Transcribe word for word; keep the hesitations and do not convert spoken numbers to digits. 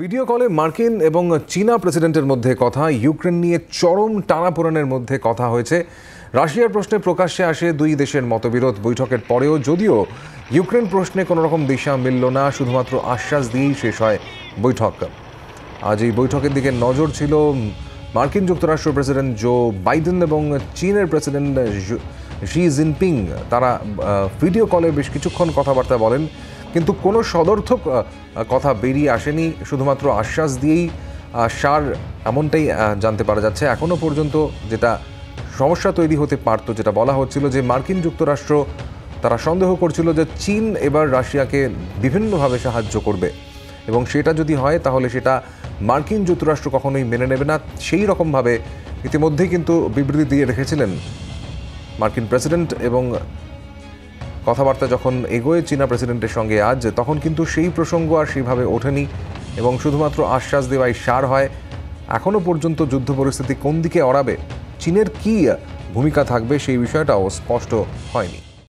Video কলে মার্কিন এবং চীনা প্রেসিডেন্টের মধ্যে কথা। ইউক্রেন নিয়ে চরম টানাপোড়েনের মধ্যে কথা হয়েছে। রাশিয়ার প্রশ্নে প্রকাশ্যে আসে দুই দেশের মতবিরোধ। বৈঠকের পরেও যদিও ইউক্রেন প্রশ্নে কোনো রকম দিশা মিলল না, শুধুমাত্র আশ্বাস দিয়েই শেষ হয় বৈঠক। আজ এই বৈঠকের দিকে নজর ছিল মার্কিন যুক্তরাষ্ট্র প্রেসিডেন্ট জো বাইডেন এবং চীনের প্রেসিডেন্ট শি জিনপিং। তারা ভিডিও কলে বেশ কিছুক্ষণ কথাবার্তা বলেন, কিন্তু কোনো সদর্থক কথা বেরিয়ে আসেনি, শুধুমাত্র আশ্বাস দিয়েই সার, এমনটাই জানতে পারা যাচ্ছে। এখনও পর্যন্ত যেটা সমস্যা তৈরি হতে পারত, যেটা বলা হচ্ছিল যে মার্কিন যুক্তরাষ্ট্র তারা সন্দেহ করছিল যে চীন এবার রাশিয়াকে বিভিন্নভাবে সাহায্য করবে, এবং সেটা যদি হয় তাহলে সেটা মার্কিন যুক্তরাষ্ট্র কখনোই মেনে নেবে না। সেই রকমভাবে ইতিমধ্যেই কিন্তু বিবৃতি দিয়ে রেখেছিলেন মার্কিন প্রেসিডেন্ট, এবং কথাবার্তা যখন এগোয় চীনা প্রেসিডেন্টের সঙ্গে আজ, তখন কিন্তু সেই প্রসঙ্গ আর সেইভাবে ওঠেনি এবং শুধুমাত্র আশ্বাস দেওয়াই সার হয়। এখনও পর্যন্ত যুদ্ধ পরিস্থিতি কোন দিকে অড়াবে, চীনের কী ভূমিকা থাকবে সেই বিষয়টাও স্পষ্ট হয়নি।